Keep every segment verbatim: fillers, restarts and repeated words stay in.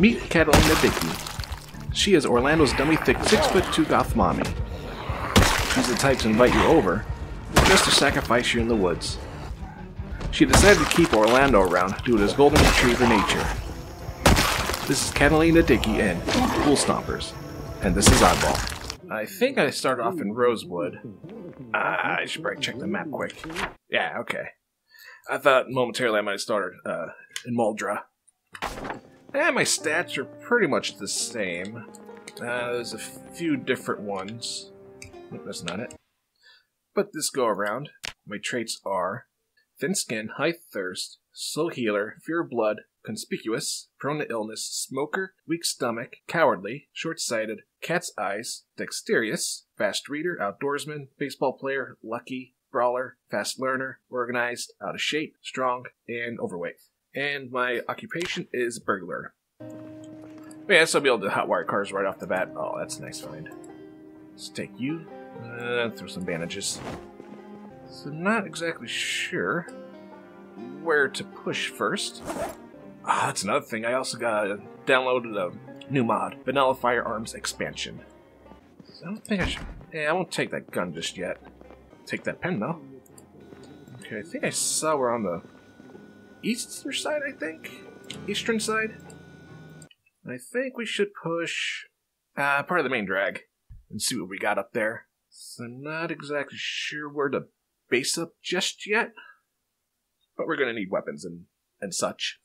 Meet Catalina Dickey. She is Orlando's dummy-thick six foot two goth mommy. She's the type to invite you over, just to sacrifice you in the woods. She decided to keep Orlando around due to his golden retriever nature. This is Catalina Dickey and Ghoul Stompers, and this is Oddball. I think I started off in Rosewood. Uh, I should probably check the map quick. Yeah, okay. I thought momentarily I might have started uh, in Muldra. And my stats are pretty much the same. Uh, there's a few different ones. Nope, that's not it. But this go around, my traits are thin skin, high thirst, slow healer, fear of blood, conspicuous, prone to illness, smoker, weak stomach, cowardly, short-sighted, cat's eyes, dexterous, fast reader, outdoorsman, baseball player, lucky, brawler, fast learner, organized, out of shape, strong, and overweight. And my occupation is burglar. Yeah, so I'll be able to hotwire cars right off the bat. Oh, that's a nice find. Let's take you. Uh, throw some bandages. So I'm not exactly sure where to push first. Oh, that's another thing. I also got uh, downloaded a new mod, Vanilla Firearms Expansion. So I don't think I should. Yeah, I won't take that gun just yet. Take that pen though. Okay, I think I saw we're on the eastern side. I think eastern side. I think we should push uh, part of the main drag and see what we got up there. So I'm not exactly sure where to base up just yet, but we're gonna need weapons and and such.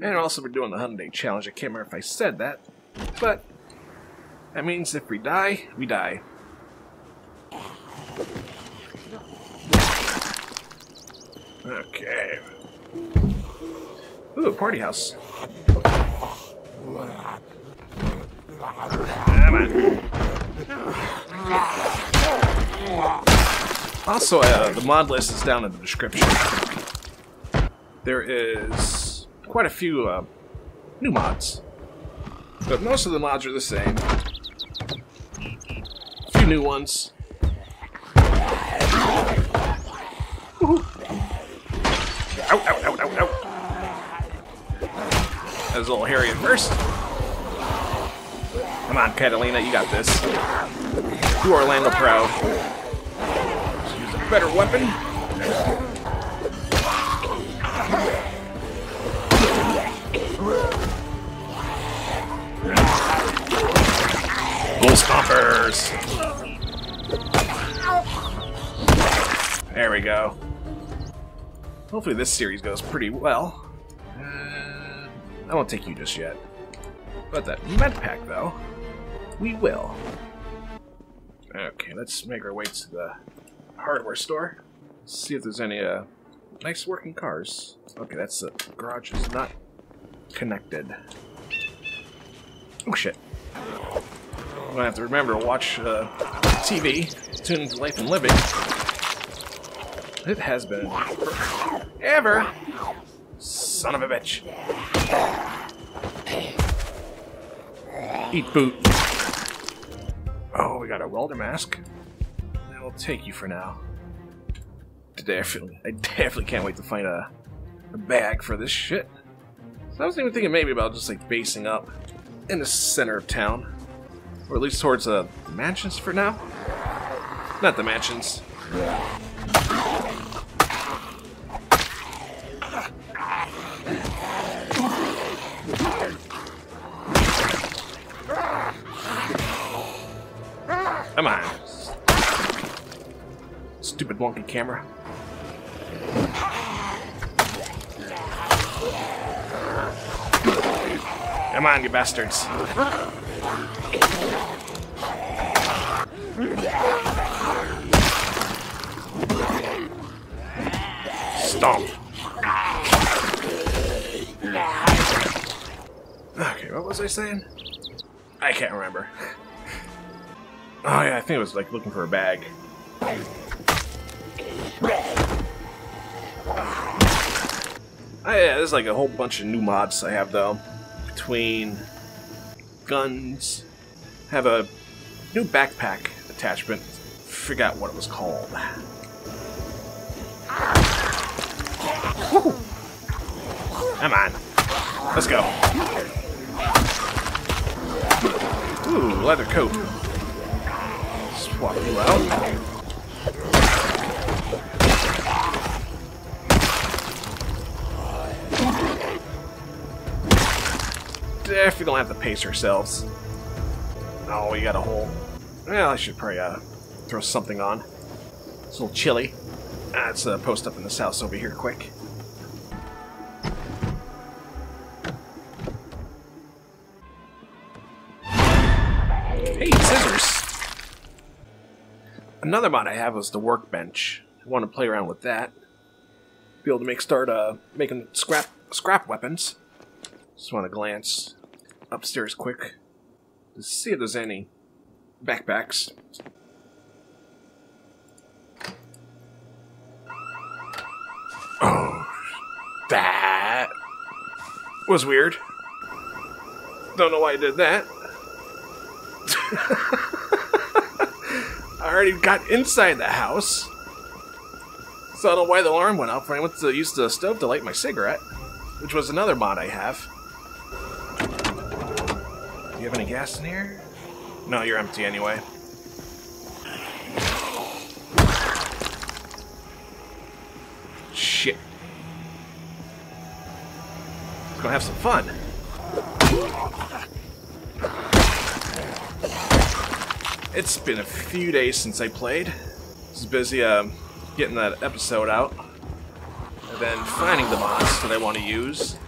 And also we're doing the one hundred day challenge. I can't remember if I said that, but that means if we die, we die. Okay. Ooh, a party house. Come on. Also, uh, the mod list is down in the description. There is quite a few uh, new mods, but most of the mods are the same. A few new ones. Woohoo! Ow, ow, ow, ow, ow. That was a little hairy at first. Come on, Catalina, you got this. Do Orlando proud. Let's use a better weapon. Ghoul Stompers! There we go. Hopefully this series goes pretty well. Uh, I won't take you just yet. But that med pack, though, we will. Okay, let's make our way to the hardware store. See if there's any uh, nice working cars. Okay, that's the garage is not connected. Oh shit! I'm gonna have to remember to watch uh, T V. Tune into Life and Living. It has been forever. Son of a bitch. Eat boot. Oh, we got a welder mask. That'll take you for now. Definitely, I definitely can't wait to find a, a bag for this shit. So I was even thinking maybe about just like basing up in the center of town. Or at least towards the uh, mansions for now. Not the mansions. Come on. Stupid wonky camera. Come on, you bastards. Stomp. Okay, what was I saying? I can't remember. Oh yeah, I think it was like looking for a bag. Oh yeah, there's like a whole bunch of new mods I have though. Between guns, have a new backpack attachment. Forgot what it was called. Woo. Come on, let's go. Ooh, leather coat. Swap you out. Definitely don't have to pace ourselves. Oh, we got a hole. Well, I should probably uh, throw something on. It's a little chilly. Ah, let's uh, post up in this house over here quick. Hey, scissors! Another mod I have was the workbench. I want to play around with that. Be able to make start uh, making scrap scrap weapons. Just want to glance upstairs quick to see if there's any backpacks. Oh, that was weird. Don't know why I did that. I already got inside the house. So I don't know why the alarm went off when I went to use the stove to light my cigarette, which was another mod I have. Do you have any gas in here? No, you're empty anyway. Shit. Let's go have some fun. It's been a few days since I played. I was busy um, getting that episode out. And then finding the boss that I want to use.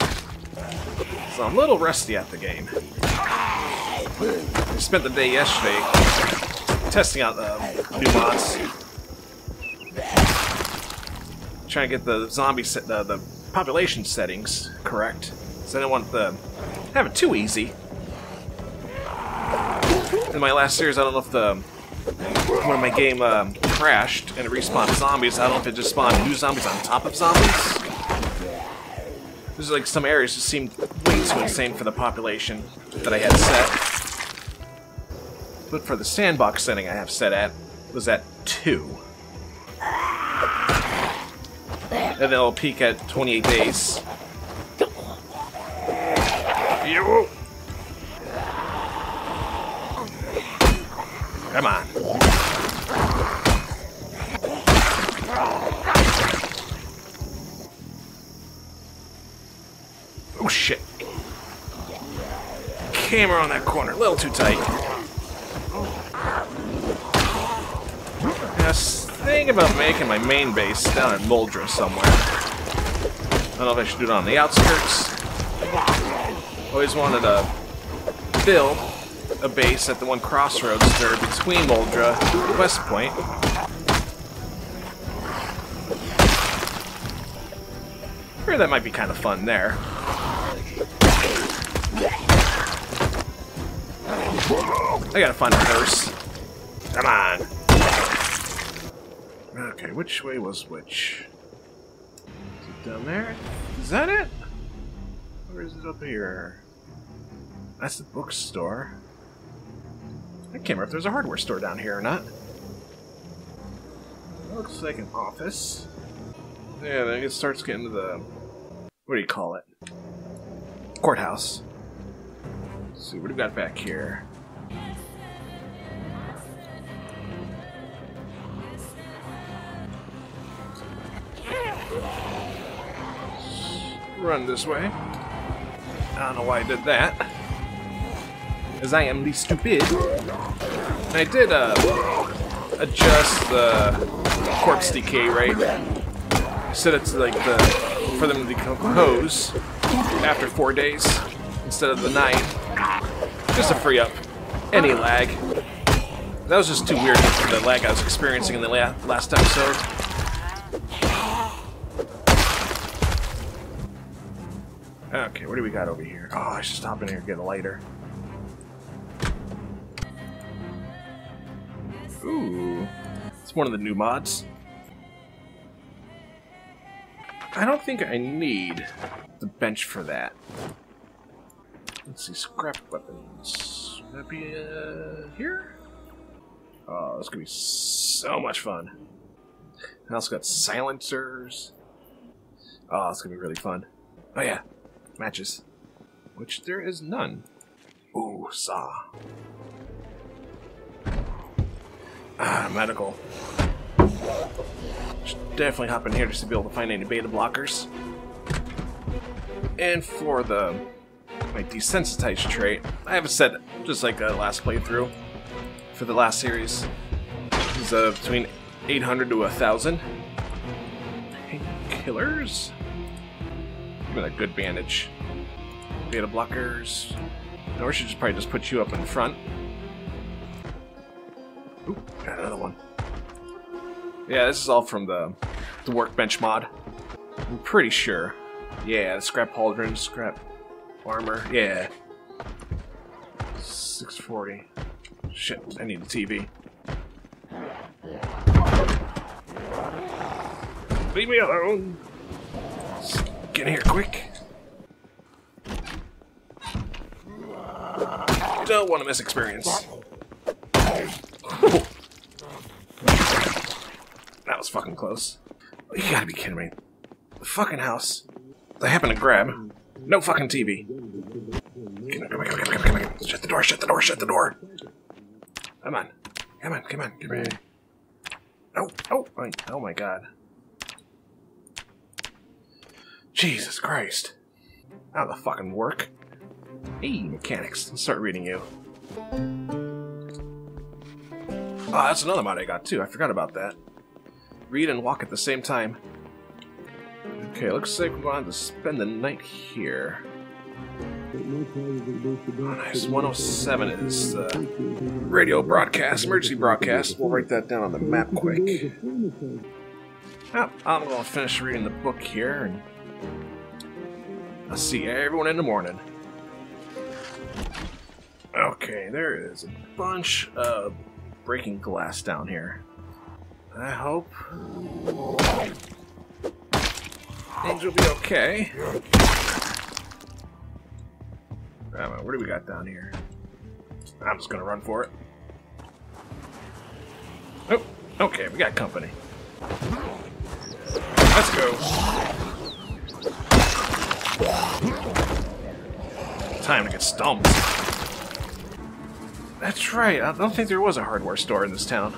So I'm a little rusty at the game. I spent the day yesterday testing out the new mods, trying to get the zombie set, the, the population settings correct. So I didn't want the have it too easy. In my last series, I don't know if the one of my game um, crashed and it respawned zombies. I don't know if it just spawned new zombies on top of zombies. There's like some areas just seemed way too insane for the population that I had set. But for the sandbox setting I have set at was at two. And then it'll peak at twenty-eight days. Yo. Come on. Oh shit. Camera on that corner, a little too tight. I was thinking about making my main base down in Muldra somewhere. I don't know if I should do it on the outskirts. Always wanted to build a base at the one crossroads there between Muldra and West Point. I heard that might be kind of fun there. I gotta find a hearse. Come on. Okay, which way was which? Is it down there? Is that it? Or is it up here? That's the bookstore. I can't remember if there's a hardware store down here or not. It looks like an office. Yeah, then it starts getting to the... what do you call it? Courthouse. Let's see, what do we got back here? Run this way. I don't know why I did that. Because I am the stupid. And I did uh, adjust the corpse decay rate. Set it to like the for them to decompose after four days instead of the nine. Just to free up any lag. That was just too weird for the lag I was experiencing in the la last episode. Okay, what do we got over here? Oh, I should stop in here and get a lighter. Ooh. It's one of the new mods. I don't think I need the bench for that. Let's see, scrap weapons. Would that be uh, here? Oh, this could be so much fun. I also got silencers. Oh, it's gonna be really fun. Oh, yeah. Matches. Which there is none. Ooh, saw. Ah, medical. Should definitely hop in here just to be able to find any beta blockers. And for the my desensitized trait, I have a set just like a last playthrough for the last series. It's uh, between eight hundred to a thousand. Painkillers. Give me that good bandage. Beta blockers. Or I should just probably just put you up in front. Ooh, got another one. Yeah, this is all from the, the workbench mod. I'm pretty sure. Yeah, scrap pauldron, scrap armor. Yeah. six forty. Shit, I need a T V. Leave me alone! Get in here quick. Don't want to miss experience. Oh. That was fucking close. You gotta be kidding me. The fucking house. I happen to grab. No fucking T V. Come on, come on, come on, come on, come on. Shut the door, shut the door, shut the door. Come on. Come on, come on, come on. Oh, oh, my, oh my god. Jesus Christ. How the fucking work. Hey, mechanics. Let's start reading you. Ah, oh, that's another mod I got, too. I forgot about that. Read and walk at the same time. Okay, looks like we're going to spend the night here. Oh, nice. one oh seven is uh, radio broadcast, emergency broadcast. We'll write that down on the map quick. Oh, I'm going to finish reading the book here, and I'll see everyone in the morning. Okay, there is a bunch of breaking glass down here. I hope things will be okay. Right, what do we got down here? I'm just gonna run for it. Oh, okay, we got company. Let's go. Time to get stomped. That's right, I don't think there was a hardware store in this town.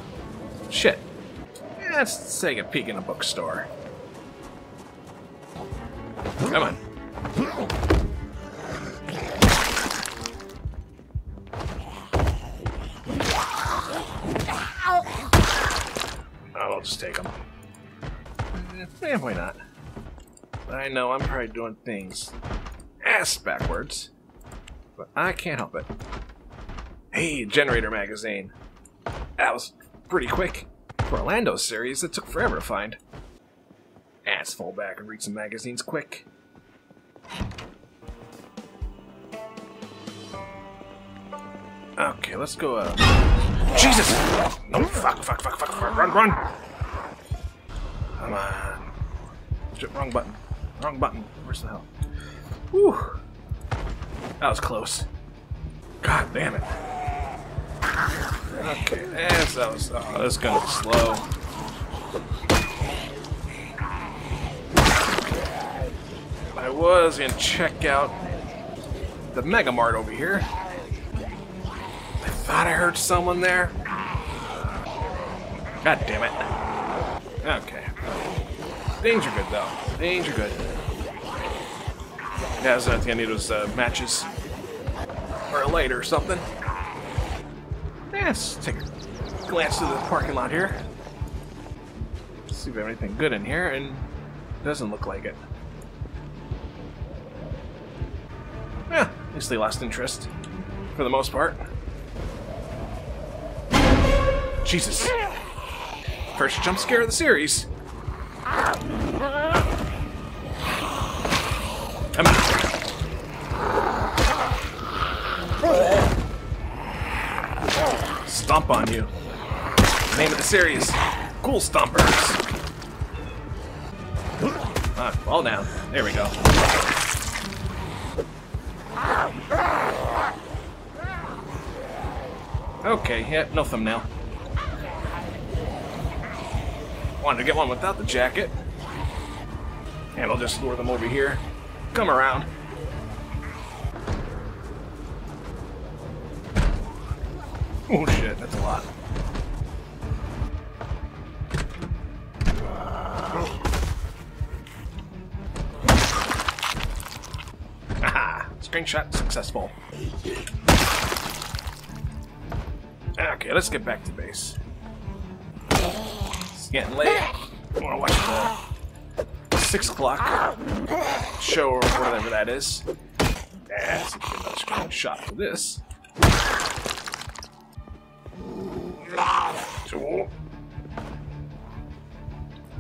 Shit. Let's take a peek in a bookstore. Come on. I'll just take them. Eh, why not? I know, I'm probably doing things ass backwards. But I can't help it. Hey, generator magazine. That was pretty quick. For Orlando series, it took forever to find. Ass fall back and read some magazines quick. Okay, let's go. Uh... Jesus! No, fuck, fuck, fuck, fuck, fuck, run, run! Come on. Shit, wrong button. Wrong button. Where's the hell? Whew. That was close. God damn it. Okay, yes, that was. Oh, that's gonna be slow. I was gonna check out the Mega Mart over here. I thought I heard someone there. God damn it. Okay. Things are good though. Things are good. Yeah, that's another thing I need was uh, matches. Or a light or something. Let's take a glance through the parking lot here. See if we have anything good in here, and it doesn't look like it. Yeah, at least they lost interest, for the most part. Jesus. First jump scare of the series. Come on. Stomp on you. The name of the series, Cool Stompers. Ah, fall down. There we go. Okay, yeah, no thumbnail. Wanted to get one without the jacket. And I'll just lure them over here. Come around. Oh shit, that's a lot. Screenshot successful. Okay, let's get back to base. It's getting late. I want to watch the six o'clock show or whatever that is. Let's get another screenshot for this.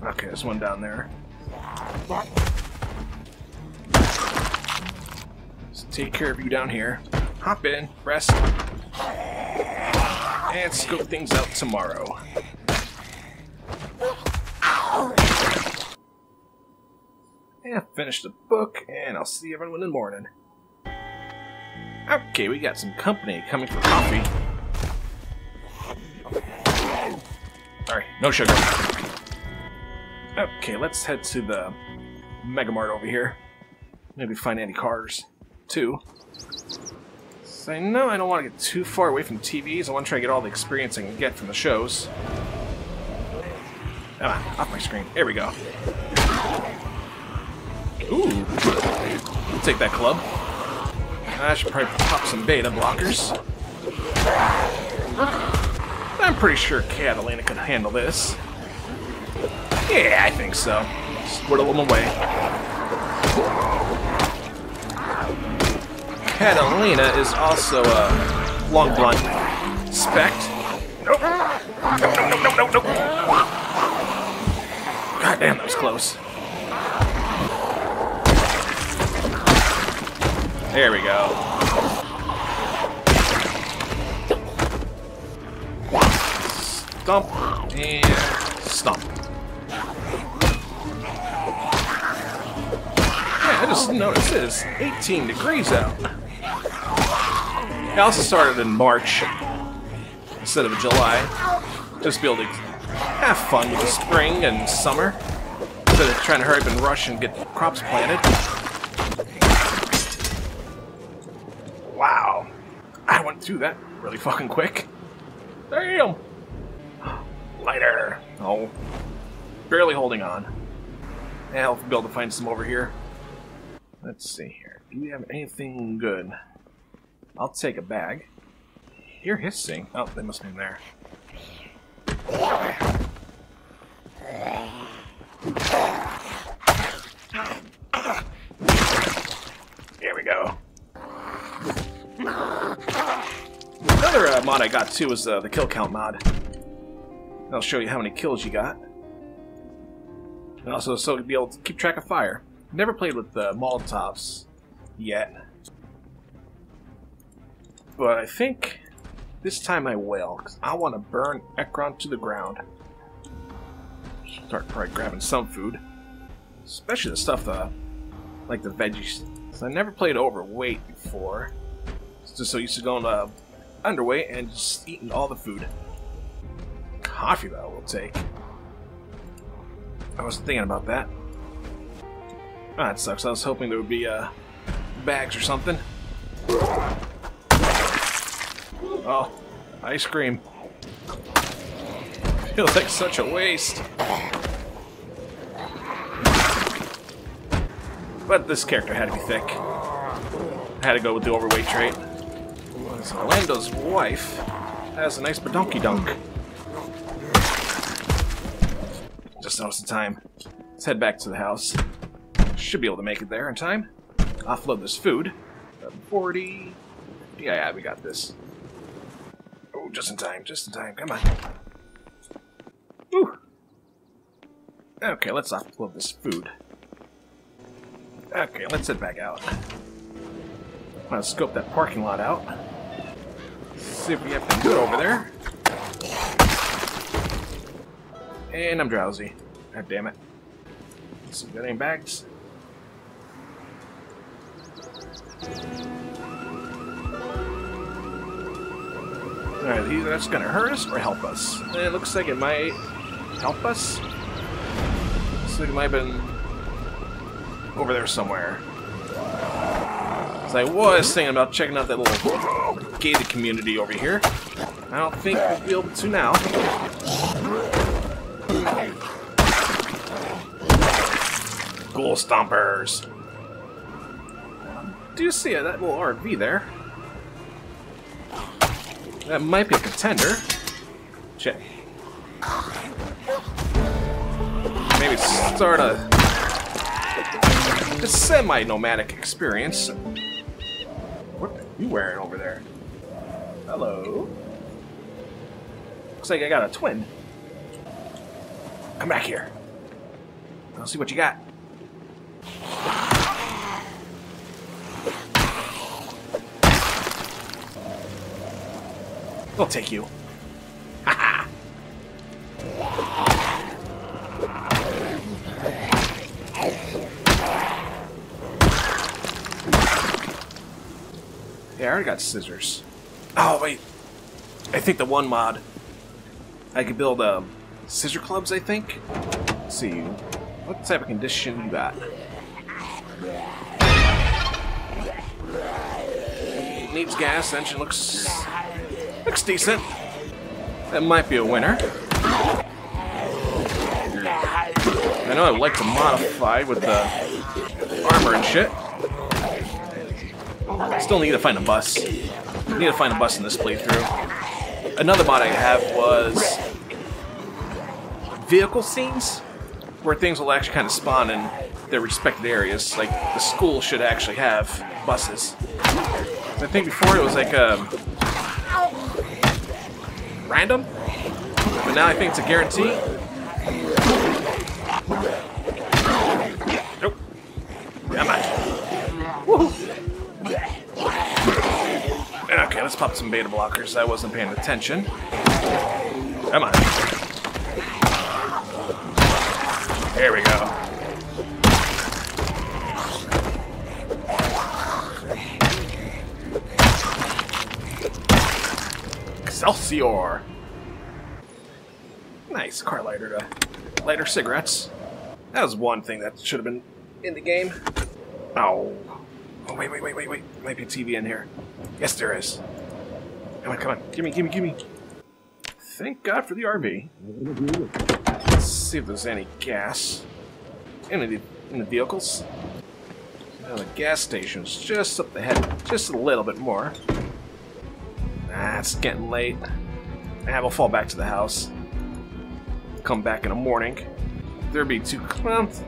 Okay, there's one down there. Let's take care of you down here. Hop in, rest, and scope things out tomorrow. And finish the book, and I'll see everyone in the morning. Okay, we got some company coming for coffee. Alright, no sugar. Okay, let's head to the Mega Mart over here. Maybe find any cars, too. So I know I don't want to get too far away from T Vs. I want to try to get all the experience I can get from the shows. Ah, off my screen. Here we go. Ooh. I'll take that club. I should probably pop some beta blockers. I'm pretty sure Catalina can handle this. Yeah, I think so. Squirtle them away. Catalina is also a long blunt spec. Nope. Nope, nope, nope, nope, nope. God damn, that was close. There we go. Stomp and stomp. Yeah, I just noticed it's eighteen degrees out. I also started in March instead of July. Just be able to have fun with the spring and summer instead of trying to hurry up and rush and get crops planted. Wow, I went through that really fucking quick. Damn! Lighter. Oh, barely holding on. Yeah, I'll be able to find some over here. Let's see here. Do we have anything good? I'll take a bag. Hear hissing. Oh, they must be in there. Here we go. Another uh, mod I got too is uh, the kill count mod. That'll show you how many kills you got. And also so you'll be able to keep track of fire. Never played with the uh, Molotovs yet. But I think this time I will, because I want to burn Ekron to the ground. Start probably grabbing some food. Especially the stuff, uh, like the veggies. So I never played overweight before. Just so used to going uh, underweight and just eating all the food. Coffee though we'll take. I wasn't thinking about that. Oh, that sucks. I was hoping there would be uh, bags or something. Oh, ice cream. Feels like such a waste. But this character had to be thick. I had to go with the overweight trait. So Orlando's wife has a nice badonky dunk. Just noticed the time. Let's head back to the house. Should be able to make it there in time. Offload this food. forty. Yeah, yeah, we got this. Oh, just in time, just in time. Come on. Woo. Okay, let's offload this food. Okay, let's head back out. I'm gonna scope that parking lot out. See if we have to do it over there. And I'm drowsy. God damn it. Let's see if we got any bags. Alright, either that's gonna hurt us or help us. And it looks like it might help us. Looks like it might have been over there somewhere. I was thinking about checking out that little gated community over here. I don't think we'll be able to now. Ghoul Stompers. do see it, that little R V there. That might be a contender. Check. Maybe start a, a semi-nomadic experience. What are you wearing over there? Hello. Looks like I got a twin. Come back here. I'll see what you got. I'll take you. Ha Yeah, I already got scissors. Oh, wait. I think the one mod. I could build um, scissor clubs, I think. Let's see. What type of condition you got? It needs gas. Engine looks... looks decent. That might be a winner. I know I like to modify with the armor and shit. Still need to find a bus. Need to find a bus in this playthrough. Another mod I have was vehicle scenes, where things will actually kind of spawn in their respected areas. Like, the school should actually have buses. I think before it was like a... random? But now I think it's a guarantee. Nope. Come on. Woohoo. Okay, let's pop some beta blockers. I wasn't paying attention. Come on. There we go. Excelsior! Nice car lighter to light our cigarettes. That was one thing that should have been in the game. Oh. Oh, wait, wait, wait, wait, wait. There might be a T V in here. Yes, there is. Come on, come on. Gimme, gimme, gimme. Thank God for the R V. Let's see if there's any gas in the, in the vehicles. Now the gas station's just up the head, just a little bit more. Ah, it's getting late. Ah, we'll fall back to the house. Come back in the morning. There'll be two clumps.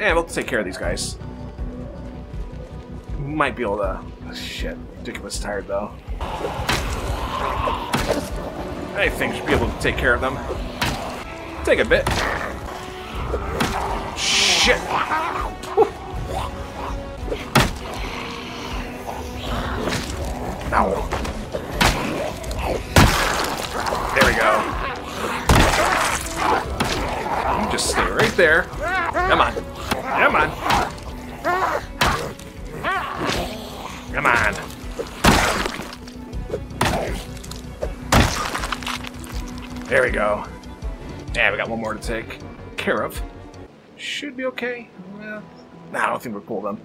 Eh, we'll take care of these guys. Might be able to... Oh, shit, ridiculous tired though. I think we should be able to take care of them. Take a bit. Shit! Woo. Ow. There we go. You just stay right there. Come on. Come on. Come on. There we go. Yeah, we got one more to take care of. Should be okay. Well, nah, I don't think we'll pull them.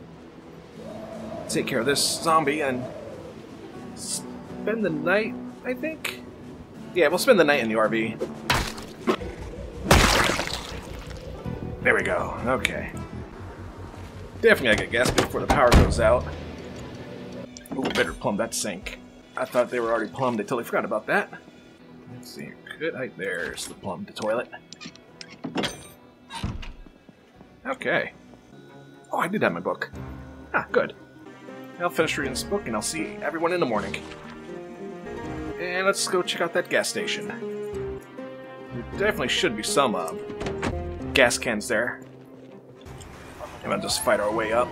Take care of this zombie and spend the night, I think. Yeah, we'll spend the night in the R V. There we go. Okay. Definitely gotta get gas before the power goes out. Ooh, better plumb that sink. I thought they were already plumbed. I totally forgot about that. Let's see. Good height. There's the plumbed the toilet. Okay. Oh, I did have my book. Ah, good. I'll finish reading this book and I'll see everyone in the morning. And let's go check out that gas station. There definitely should be some uh, gas cans there. And we'll just fight our way up.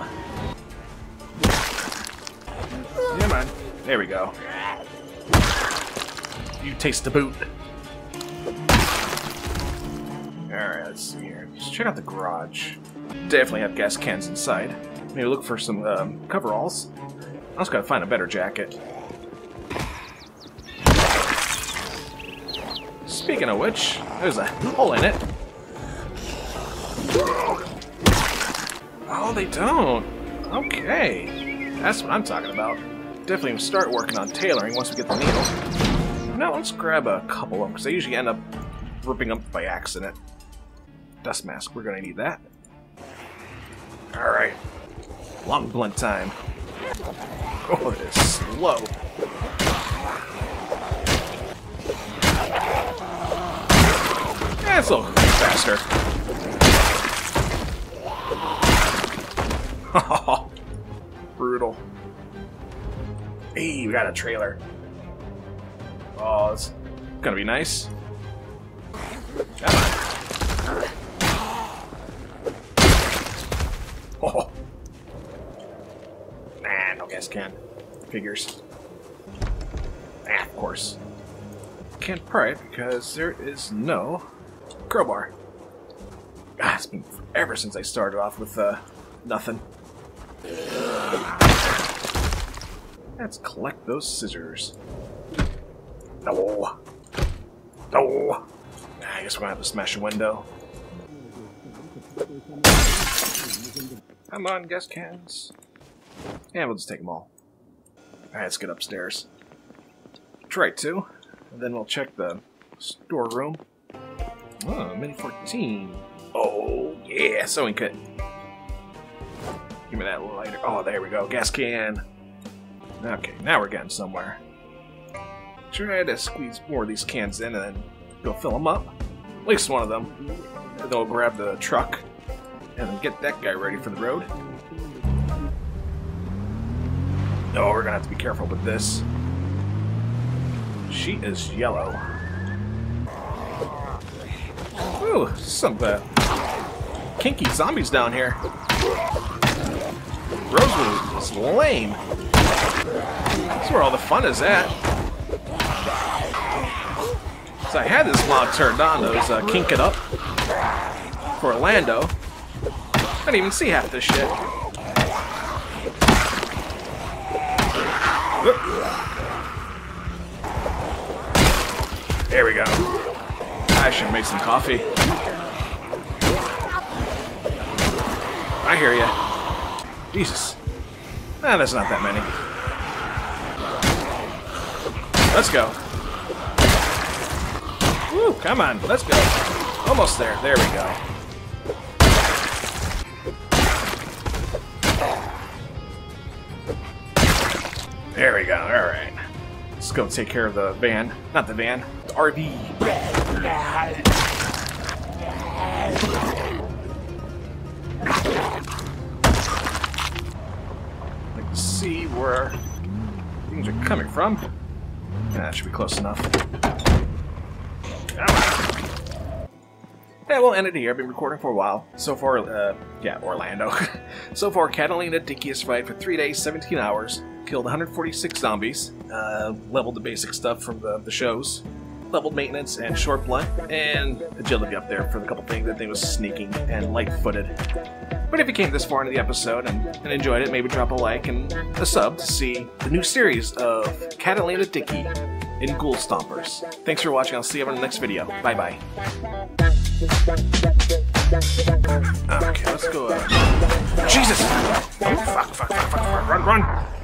Come on. There we go. You taste the boot. Alright, let's see here. Just check out the garage. Definitely have gas cans inside. Maybe look for some um, coveralls. I also gotta find a better jacket. Speaking of which, there's a hole in it. Oh, they don't. Okay. That's what I'm talking about. Definitely start working on tailoring once we get the needle. Now let's grab a couple of them, because they usually end up ripping them by accident. Dust mask, we're going to need that. Alright. Long blunt time. Oh, it is slow. That's a little faster. Brutal. Hey, we got a trailer. Oh, it's gonna be nice. Come on. Oh. Nah, no gas can. Figures. Ah, of course. Can't pry because there is no crowbar. Ah, it's been forever since I started off with uh, nothing. Let's collect those scissors. No. No. I guess we're gonna have to smash a window. Come on, gas cans. And we'll just take them all. Alright, let's get upstairs. Try two. And then we'll check the storeroom. Oh, Mini fourteen. Oh, yeah, sewing kit. Give me that lighter. Oh, there we go. Gas can. Okay, now we're getting somewhere. Try to squeeze more of these cans in and then go fill them up. At least one of them. Then we'll grab the truck and then get that guy ready for the road. Oh, we're gonna have to be careful with this. She is yellow. Ooh, some uh, kinky zombies down here. Rosewood is lame. That's where all the fun is at. So I had this mod turned on, those uh, Kink It Up for Orlando. I didn't even see half this shit. Oop. There we go. I should make some coffee. I hear ya. Jesus. Nah, there's not that many. Let's go. Woo, come on, let's go. Almost there, there we go. There we go, alright. Let's go take care of the van. Not the van, the R V. Let's see where things are coming from. Yeah, that should be close enough. Yeah, we'll end it here. I've been recording for a while. So far, uh, yeah, Orlando. So far, Catalina Dickey has survived for three days, seventeen hours, killed one hundred forty-six zombies, uh, leveled the basic stuff from the, the shows, leveled maintenance and short blunt, and agility up there for the couple things. That thing was sneaking and light-footed. But if you came this far into the episode and, and enjoyed it, maybe drop a like and a sub to see the new series of Catalina Dickey in Ghoul Stompers. Thanks for watching. I'll see you in the next video. Bye-bye. Okay, let's go. Uh... Jesus! Oh, fuck, fuck, fuck, fuck, fuck, run, run!